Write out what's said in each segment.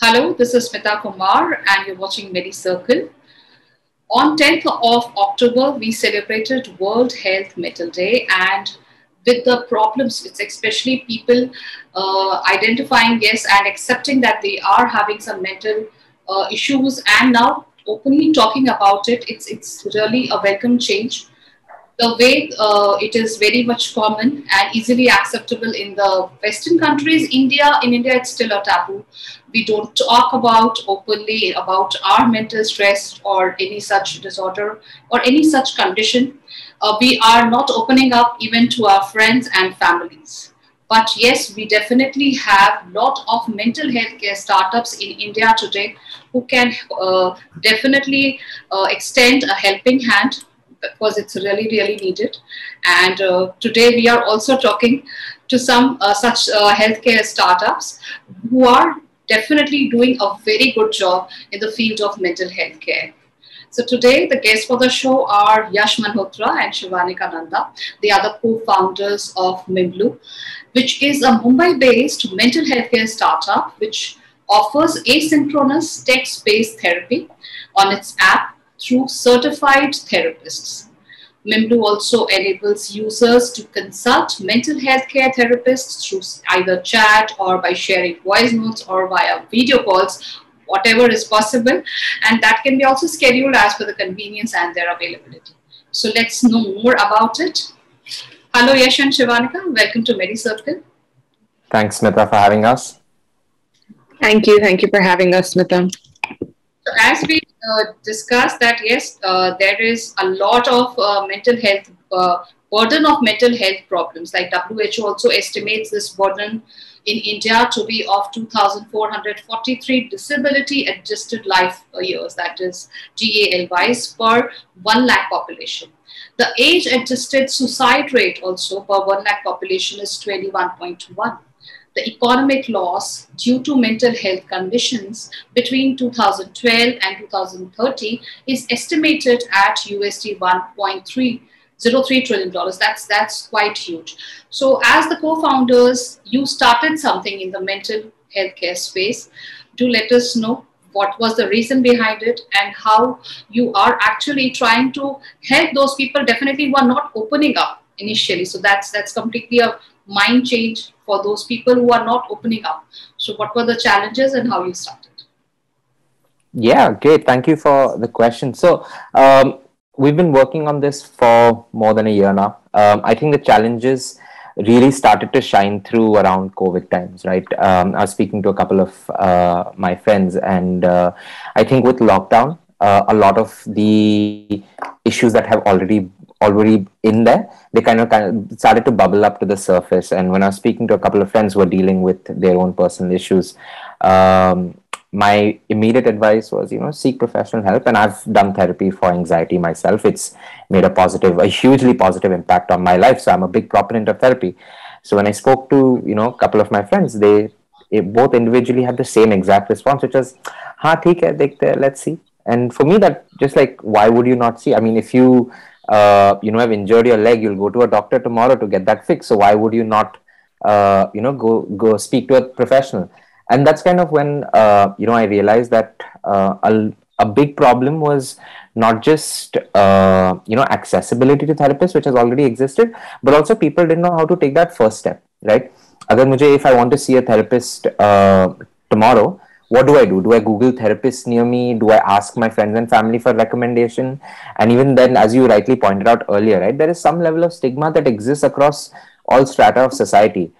Hello, this is Smita Kumar and you're watching Medi Circle. On 10th of October, we celebrated World Health Mental Day, and with the problems, it's especially people identifying, yes, and accepting that they are having some mental issues and now openly talking about it. It's really a welcome change. The way it is very much common and easily acceptable in the Western countries. In India, it's still a taboo. We don't talk about openly about our mental stress or any such disorder or any such condition. We are not opening up even to our friends and families. But yes, we definitely have a lot of mental health care startups in India today who can definitely extend a helping hand, because it's really, really needed. And today we are also talking to some such healthcare startups who are definitely doing a very good job in the field of mental health care. So today the guests for the show are Yash Malhotra and Shevanika Nanda. They are the co-founders of Mimblu, which is a Mumbai-based mental health care startup which offers asynchronous text-based therapy on its app through certified therapists. Mimblu also enables users to consult mental health care therapists through either chat or by sharing voice notes or via video calls, whatever is possible. And that can be also scheduled as per the convenience and their availability. So let's know more about it. Hello, Yash and Shevanika. Welcome to Medi Circle. Thanks, Smita, for having us. Thank you. Thank you for having us, Smita. So as we discussed that, yes, there is a lot of mental health, burden of mental health problems. Like WHO also estimates this burden in India to be of 2,443 disability-adjusted life years, that is DALYs, per 1 lakh population. The age-adjusted suicide rate also per 1 lakh population is 21.1. The economic loss due to mental health conditions between 2012 and 2030 is estimated at USD $1.303 trillion. That's quite huge. So as the co-founders, you started something in the mental healthcare space. Do let us know what was the reason behind it and how you are actually trying to help those people definitely who are not opening up initially. So that's completely a mind change for those people who are not opening up. So what were the challenges and how you started? Yeah, great. Thank you for the question. So we've been working on this for more than a year now. I think the challenges really started to shine through around COVID times, right? I was speaking to a couple of my friends, and I think with lockdown, a lot of the issues that have already in there, they kind of started to bubble up to the surface. And when I was speaking to a couple of friends who were dealing with their own personal issues, my immediate advice was, you know, seek professional help. And I've done therapy for anxiety myself. It's made a hugely positive impact on my life. So I'm a big proponent of therapy. So when I spoke to, you know, a couple of my friends, they both individually had the same exact response, which was, ha, theek hai, dekhte hai, let's see. And for me, that just like, why would you not see? I mean, if you you know, have injured your leg, you'll go to a doctor tomorrow to get that fixed. So why would you not, you know, go speak to a professional? And that's kind of when, you know, I realized that a big problem was not just, you know, accessibility to therapists, which has already existed, but also people didn't know how to take that first step, right? If I want to see a therapist tomorrow, what do I do? Do I Google therapists near me? Do I ask my friends and family for recommendation? And even then, as you rightly pointed out earlier, right, there is some level of stigma that exists across all strata of society.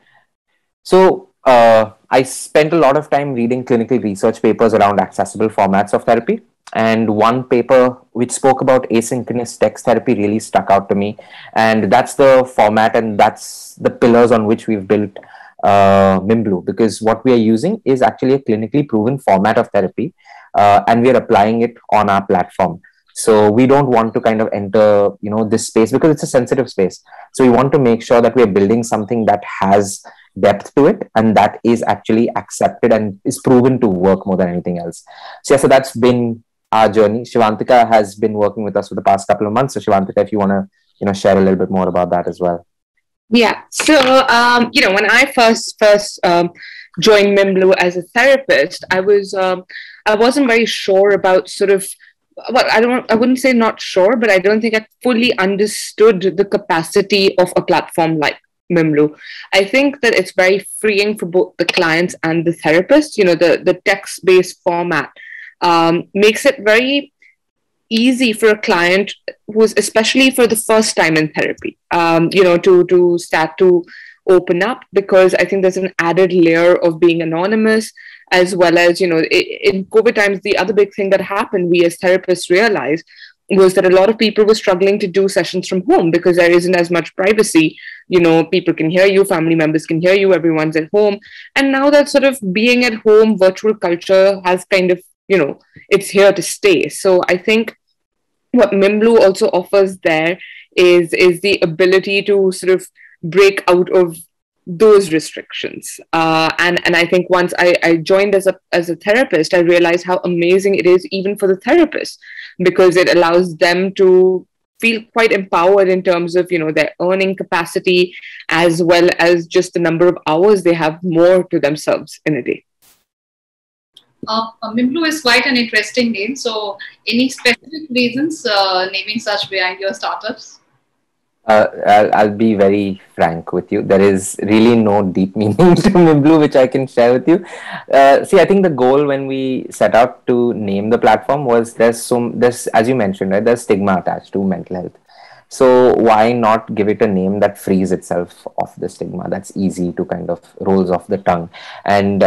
So I spent a lot of time reading clinical research papers around accessible formats of therapy. And one paper which spoke about asynchronous text therapy really stuck out to me. And that's the format and that's the pillars on which we've built Mimblu, because what we are using is actually a clinically proven format of therapy, and we are applying it on our platform. So we don't want to kind of enter, you know, this space because it's a sensitive space. So we want to make sure that we are building something that has depth to it and that is actually accepted and is proven to work more than anything else. So yeah, so that's been our journey. Shevanika has been working with us for the past couple of months. So Shevanika, if you want to, you know, share a little bit more about that as well. Yeah. So, you know, when I first join Mimblu as a therapist, I wasn't very sure about sort of, well, I wouldn't say not sure, but I don't think I fully understood the capacity of a platform like Mimblu. I think that it's very freeing for both the clients and the therapists. You know, the text-based format makes it very easy for a client who's, especially for the first time in therapy, you know, to start to open up, because I think there's an added layer of being anonymous, as well as, you know, in COVID times, the other big thing that happened, we as therapists realized, was that a lot of people were struggling to do sessions from home because there isn't as much privacy. You know, people can hear you, family members can hear you, everyone's at home. And now that sort of being at home, virtual culture has kind of, you know, it's here to stay. So I think what Mimblu also offers there is the ability to sort of break out of those restrictions. And I think once I joined as a therapist, I realized how amazing it is even for the therapist, because it allows them to feel quite empowered in terms of, you know, their earning capacity, as well as just the number of hours they have more to themselves in a day. Mimblu is quite an interesting name. So any specific reasons naming such behind your startups? I'll be very frank with you. There is really no deep meaning to Mimblu, which I can share with you. See, I think the goal when we set out to name the platform was there's, as you mentioned, right, there's stigma attached to mental health. So why not give it a name that frees itself of the stigma? That's easy to kind of rolls off the tongue. And,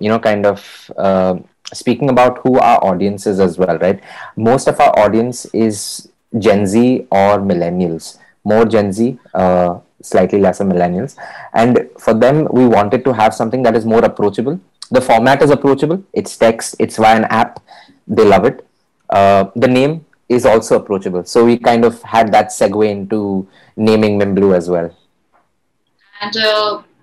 you know, kind of speaking about who our audience is as well, right? Most of our audience is Gen Z or millennials. More Gen Z, slightly lesser millennials. And for them, we wanted to have something that is more approachable. The format is approachable. It's text. It's via an app. They love it. The name is also approachable. So we kind of had that segue into naming Mimblu as well. And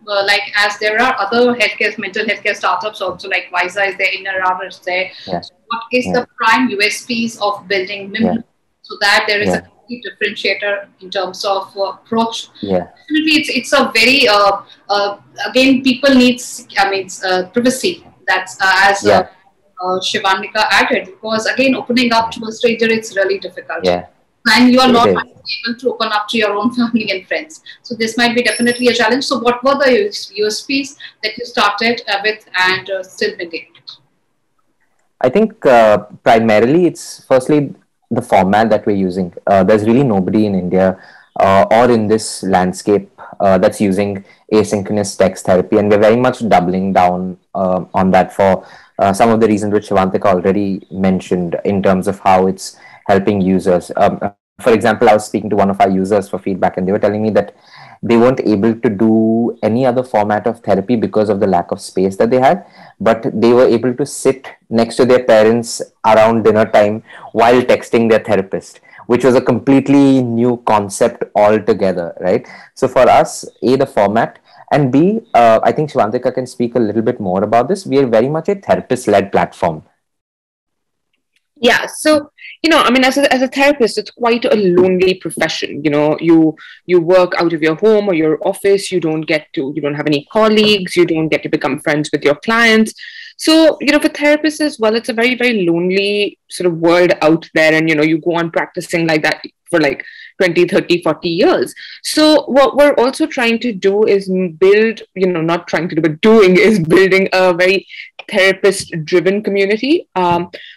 like, as there are other healthcare, mental healthcare startups also, like Wiza is there, Inner Armour is there. Yeah. So what is the prime USPs of building Mimblu so that there is a differentiator in terms of approach? Definitely, it's a very again, people needs, I mean, privacy. That's as Shevanika added, because again, opening up to a stranger, it's really difficult, and you are not able to open up to your own family and friends. So this might be definitely a challenge. So what were the USPs that you started with and still maintained? I think primarily it's firstly the format that we're using. There's really nobody in India or in this landscape that's using asynchronous text therapy, and we're very much doubling down on that for some of the reasons which Shevanika already mentioned in terms of how it's helping users. For example, I was speaking to one of our users for feedback, and they were telling me that they weren't able to do any other format of therapy because of the lack of space that they had, but they were able to sit next to their parents around dinner time while texting their therapist, which was a completely new concept altogether, right? So for us, A, the format, and B, I think Shevanika can speak a little bit more about this. We are very much a therapist-led platform. Yeah, so, you know, I mean, as a therapist, it's quite a lonely profession. You know, you work out of your home or your office. You don't have any colleagues. You don't get to become friends with your clients. So, you know, for therapists as well, it's a very, very lonely sort of world out there. And, you know, you go on practicing like that for like 20, 30, 40 years. So what we're also trying to do is build, you know, not trying to do, but doing is building a very therapist-driven community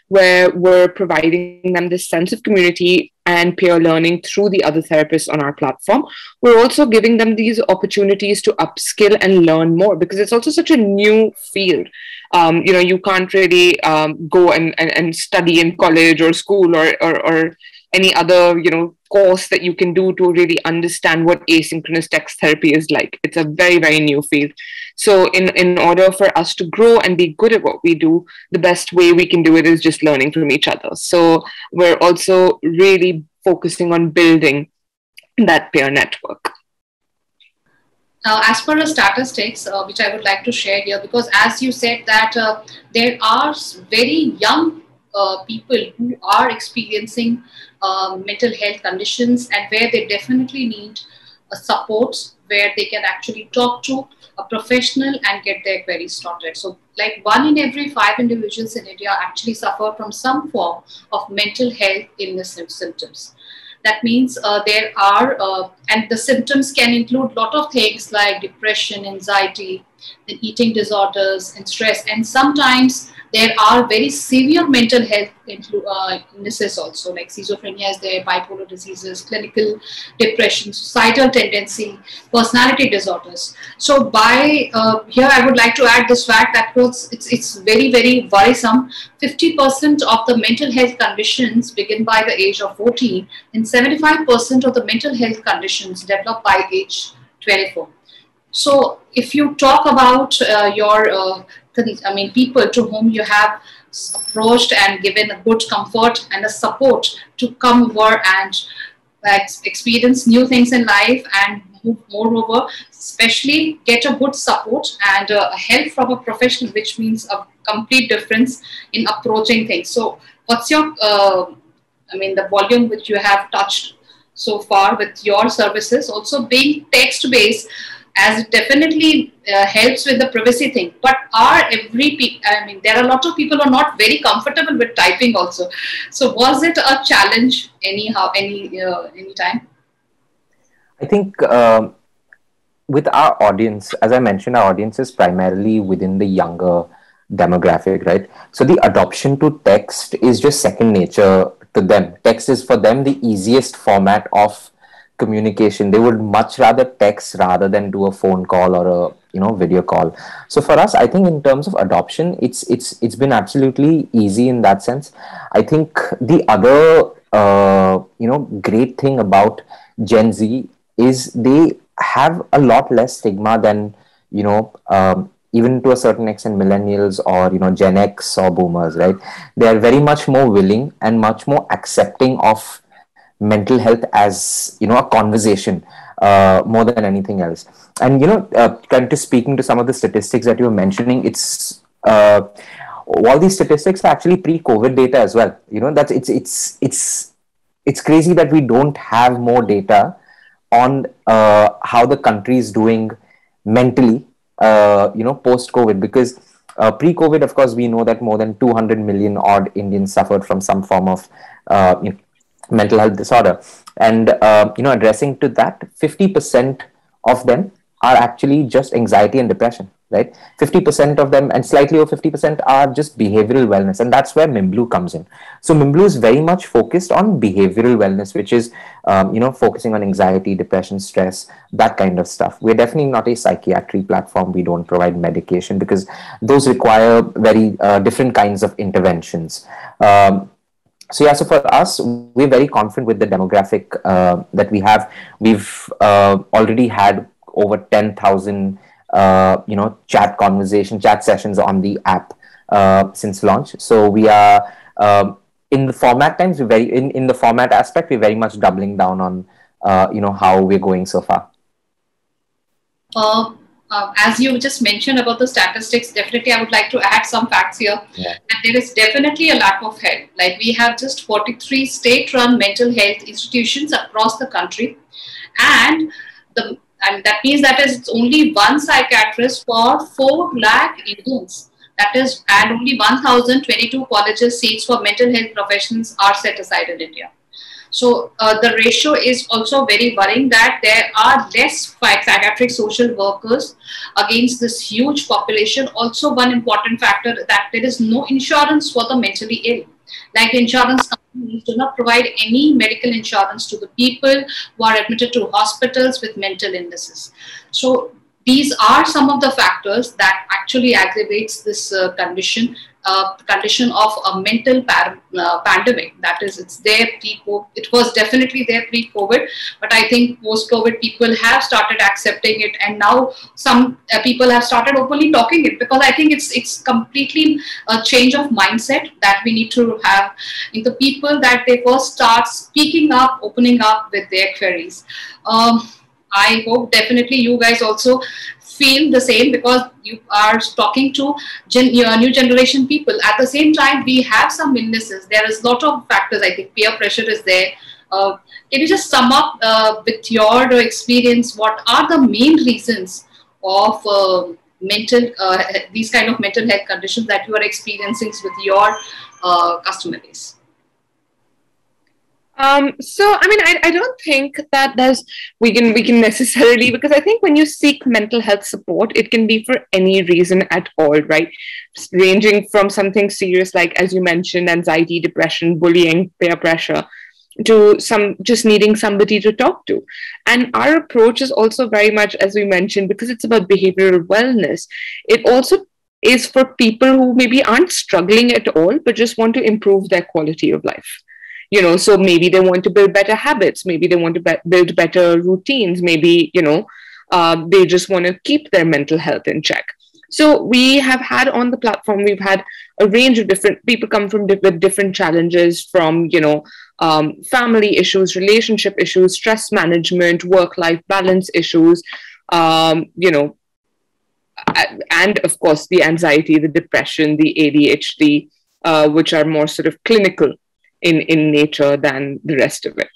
where we're providing them this sense of community and peer learning through the other therapists on our platform. We're also giving them these opportunities to upskill and learn more, because it's also such a new field. You know, you can't really go and study in college or school or any other, you know, course that you can do to really understand what asynchronous text therapy is like. It's a very, very new field. So in order for us to grow and be good at what we do, the best way we can do it is just learning from each other. So we're also really focusing on building that peer network. Now, as per the statistics, which I would like to share here, because as you said that there are very young people who are experiencing mental health conditions and where they definitely need support, where they can actually talk to a professional and get their queries sorted. So like 1 in every 5 individuals in India actually suffer from some form of mental health illness and symptoms. That means there are, and the symptoms can include a lot of things like depression, anxiety, then eating disorders and stress. And sometimes there are very severe mental health illnesses also, like schizophrenia is there, bipolar diseases, clinical depression, suicidal tendency, personality disorders. So by here I would like to add this fact that it's very, very worrisome. 50% of the mental health conditions begin by the age of 14 and 75% of the mental health conditions develop by age 24. So if you talk about people to whom you have approached and given a good comfort and a support to come over and experience new things in life, and moreover, especially get a good support and help from a professional, which means a complete difference in approaching things. So what's your, the volume which you have touched so far with your services, also being text-based, as it definitely helps with the privacy thing, but there are a lot of people who are not very comfortable with typing also. So was it a challenge any time? I think with our audience, as I mentioned, our audience is primarily within the younger demographic, right? So the adoption to text is just second nature to them. Text is for them the easiest format of communication. They would much rather text rather than do a phone call or a video call. So for us, I think in terms of adoption, it's been absolutely easy in that sense. I think the other great thing about Gen Z is they have a lot less stigma than even to a certain extent millennials or Gen X or boomers, right? They are very much more willing and much more accepting of mental health as a conversation more than anything else. And speaking to some of the statistics that you were mentioning, it's all these statistics are actually pre-COVID data as well. That's it's crazy that we don't have more data on how the country is doing mentally post-COVID, because pre-COVID, of course, we know that more than 200 million odd Indians suffered from some form of mental health disorder, and addressing to that, 50% of them are actually just anxiety and depression, right? 50% of them, and slightly over 50% are just behavioral wellness, and that's where Mimblu comes in. So Mimblu is very much focused on behavioral wellness, which is focusing on anxiety, depression, stress, that kind of stuff. We're definitely not a psychiatry platform. We don't provide medication because those require very different kinds of interventions. So yeah, so for us, we're very confident with the demographic that we have. We've already had over 10,000, chat sessions on the app since launch. So we are in the format times. We're very in the format aspect. We're very much doubling down on how we're going so far. As you just mentioned about the statistics, definitely I would like to add some facts here. Yeah. And there is definitely a lack of help. Like we have just 43 state-run mental health institutions across the country. And that means that is only one psychiatrist for 4 lakh Indians. That is, and only 1,022 colleges seats for mental health professionals are set aside in India. So the ratio is also very worrying that there are less psychiatric social workers against this huge population. Also, one important factor that there is no insurance for the mentally ill. Like the insurance companies do not provide any medical insurance to the people who are admitted to hospitals with mental illnesses. So these are some of the factors that actually aggravates this condition of a mental pandemic. That is, it was definitely there pre-COVID, but I think post-COVID people have started accepting it, and now some people have started openly talking it, because I think it's completely a change of mindset that we need to have in the people, that they first start speaking up, opening up with their queries. I hope definitely you guys also feel the same, because you are talking to new generation people. At the same time, we have some illnesses. There is a lot of factors. I think peer pressure is there. Can you just sum up with your experience, what are the main reasons of these kind of mental health conditions that you are experiencing with your customer base? I mean, I don't think that we can necessarily, because I think when you seek mental health support, it can be for any reason at all, right? Ranging from something serious like, as you mentioned, anxiety, depression, bullying, peer pressure, to some just needing somebody to talk to. And our approach is also very much, as we mentioned, because it's about behavioral wellness, it also is for people who maybe aren't struggling at all, but just want to improve their quality of life. You know, so maybe they want to build better habits. Maybe they want to build better routines. Maybe, you know, they just want to keep their mental health in check. So we have had on the platform, we've had a range of different people come from different challenges, from, you know, family issues, relationship issues, stress management, work-life balance issues, you know, and of course the anxiety, the depression, the ADHD, which are more sort of clinical in nature than the rest of it.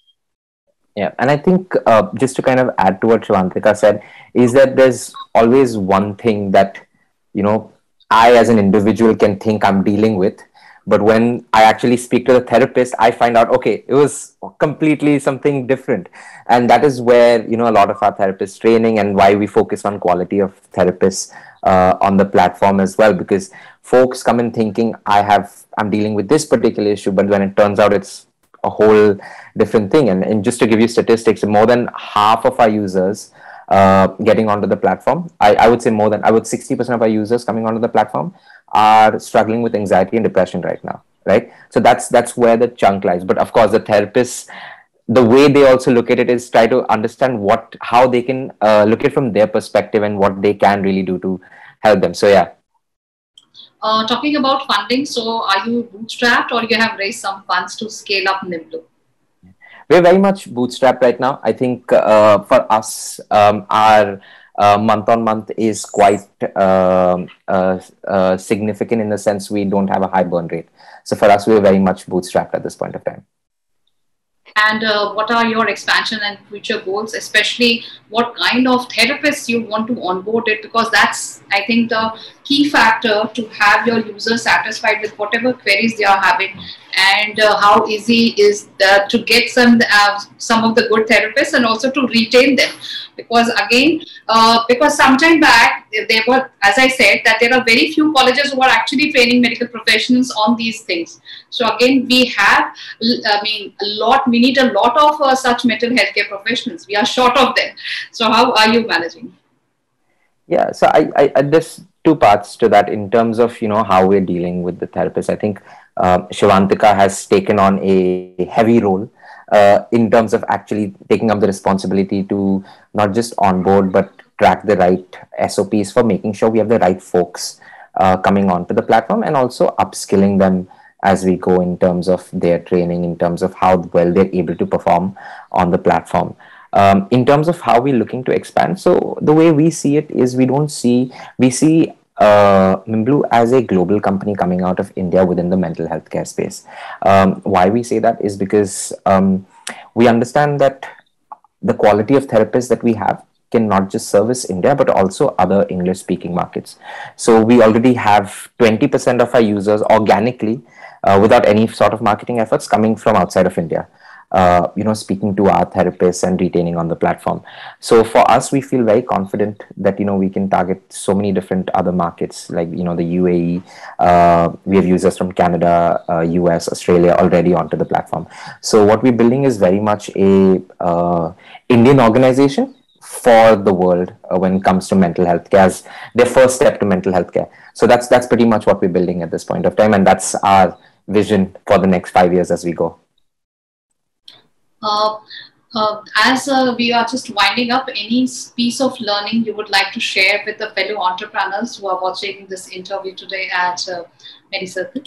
Yeah, and I think just to kind of add to what Shevanika said, is that there's always one thing that, you know, I as an individual can think I'm dealing with, but when I actually speak to the therapist, I find out, okay, it was completely something different. And that is where, you know, a lot of our therapist training and why we focus on quality of therapists on the platform as well, because folks come in thinking I'm dealing with this particular issue, but when it turns out it's a whole different thing. And just to give you statistics, more than half of our users getting onto the platform, I would say more than 60% of our users coming onto the platform are struggling with anxiety and depression right now, right? So that's where the chunk lies. But of course, the therapists, the way they also look at it is try to understand how they can look at it from their perspective and what they can really do to help them. So yeah. Talking about funding, so are you bootstrapped or you have raised some funds to scale up Mimblu? We're very much bootstrapped right now. I think for us, our month-on-month is quite significant in the sense we don't have a high burn rate. So for us, we're very much bootstrapped at this point of time. And what are your expansion and future goals, especially what kind of therapists you want to onboard it? Because that's, I think, the key factor to have your users satisfied with whatever queries they are having, and how easy is to get some of the good therapists and also to retain them. Because again, because sometime back, there were, as I said, that there are very few colleges who are actually training medical professionals on these things. So again, we have, I mean, we need a lot of such mental healthcare professionals. We are short of them. So how are you managing? Yeah, so there's two parts to that in terms of, you know, how we're dealing with the therapists. I think Shevanika has taken on a heavy role in terms of actually taking up the responsibility to not just onboard, but track the right SOPs for making sure we have the right folks coming onto the platform, and also upskilling them as we go in terms of their training, in terms of how well they're able to perform on the platform. In terms of how we're looking to expand, so the way we see it is we see Mimblu as a global company coming out of India within the mental health care space. Why we say that is because we understand that the quality of therapists that we have can not just service India, but also other English-speaking markets. So we already have 20% of our users organically, without any sort of marketing efforts, coming from outside of India, you know, speaking to our therapists and retaining on the platform. So for us, we feel very confident that, you know, we can target so many different other markets, like, you know, the UAE. We have users from Canada, US, Australia already onto the platform. So what we're building is very much a Indian organization for the world when it comes to mental health care, as their first step to mental health care. So that's pretty much what we're building at this point of time, and that's our vision for the next 5 years as we go. As we are just winding up, any piece of learning you would like to share with the fellow entrepreneurs who are watching this interview today at Medi Circle?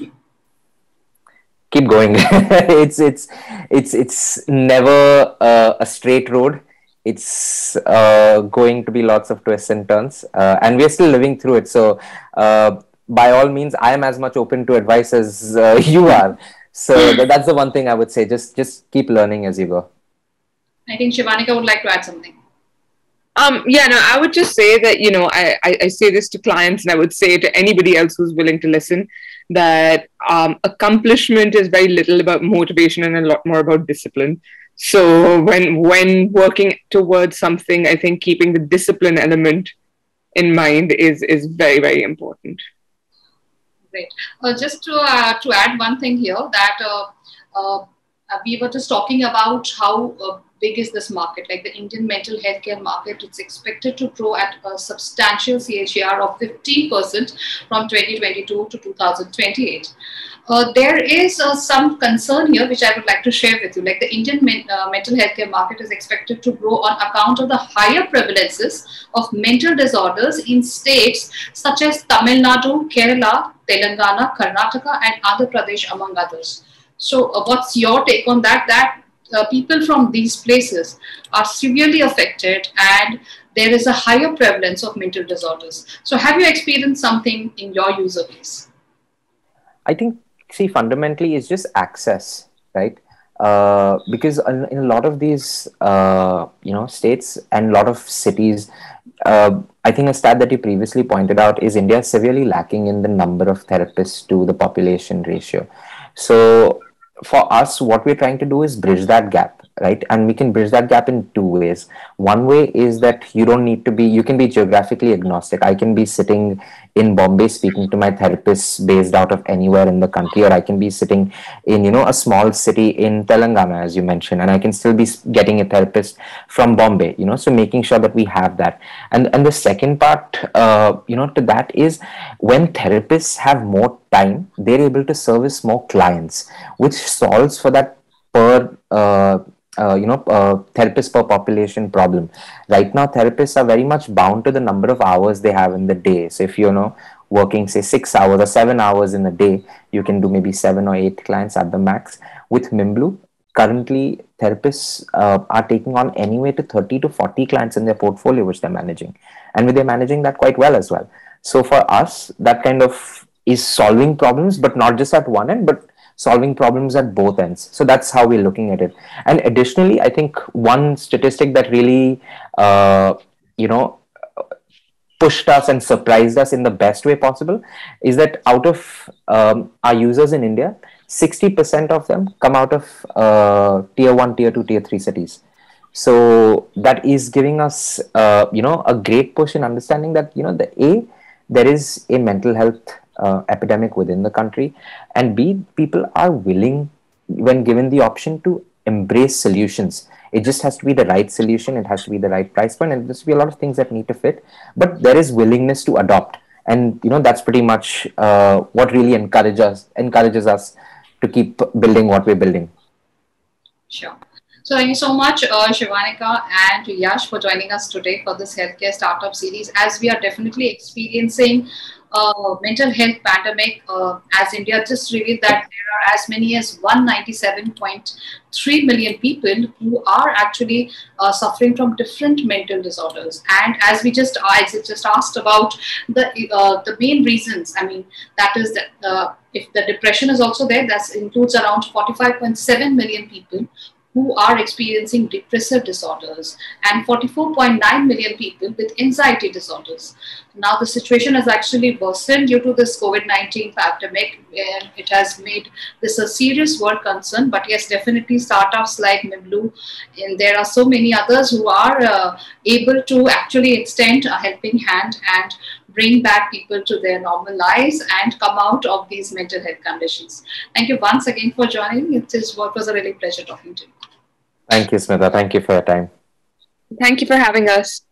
Keep going. It's never a straight road. It's going to be lots of twists and turns, and we're still living through it. So by all means, I am as much open to advice as you are. So that's the one thing I would say. Just keep learning as you go. I think Shevanika would like to add something. Yeah, no, I would just say that, you know, I say this to clients and I would say to anybody else who's willing to listen that accomplishment is very little about motivation and a lot more about discipline. So when working towards something, I think keeping the discipline element in mind is very, very important. Great. Just to add one thing here, that we were just talking about how big is this market, like the Indian mental healthcare market. It's expected to grow at a substantial CAGR of 15% from 2022 to 2028. There is some concern here which I would like to share with you. Like the Indian mental healthcare market is expected to grow on account of the higher prevalences of mental disorders in states such as Tamil Nadu, Kerala, Telangana, Karnataka and Andhra Pradesh, among others. So what's your take on that? People from these places are severely affected and there is a higher prevalence of mental disorders. So have you experienced something in your user base? I think, see, fundamentally it's just access, right? Because in a lot of these, you know, states and a lot of cities, I think a stat that you previously pointed out is India is severely lacking in the number of therapists to the population ratio. So for us, what we're trying to do is bridge that gap, right? And we can bridge that gap in two ways. One way is that you don't need to be, you can be geographically agnostic. I can be sitting in Bombay speaking to my therapist based out of anywhere in the country, or I can be sitting in, you know, a small city in Telangana, as you mentioned, and I can still be getting a therapist from Bombay, you know, so making sure that we have that. And the second part, you know, to that is when therapists have more time, they're able to service more clients, which solves for that per, you know, therapist per population problem. Right now, therapists are very much bound to the number of hours they have in the day. So if you know, working say 6 hours or 7 hours in a day, you can do maybe 7 or 8 clients at the max. With Mimblu, currently therapists are taking on anywhere to 30 to 40 clients in their portfolio, which they're managing. And they're managing that quite well as well. So for us, that kind of is solving problems, but not just at one end, but solving problems at both ends. So that's how we're looking at it. And additionally, I think one statistic that really, you know, pushed us and surprised us in the best way possible is that out of our users in India, 60% of them come out of tier 1, tier 2, tier 3 cities. So that is giving us, you know, a great push in understanding that, you know, there is a mental health epidemic within the country, and B, people are willing, when given the option, to embrace solutions. It just has to be the right solution, it has to be the right price point, and there's be a lot of things that need to fit, but there is willingness to adopt. And you know, that's pretty much what really encourages us to keep building what we're building. Sure. So thank you so much, Shevanika and Yash, for joining us today for this Healthcare Startup Series, as we are definitely experiencing mental health pandemic, as India just revealed that there are as many as 197.3 million people who are actually suffering from different mental disorders. And as we just asked about the main reasons, I mean, that is that if the depression is also there, that includes around 45.7 million people who are experiencing depressive disorders and 44.9 million people with anxiety disorders. Now the situation has actually worsened due to this COVID-19 pandemic, and it has made this a serious world concern. But yes, definitely startups like Mimblu, and there are so many others who are able to actually extend a helping hand and bring back people to their normal lives and come out of these mental health conditions. Thank you once again for joining. It was a really pleasure talking to you. Thank you, Smita. Thank you for your time. Thank you for having us.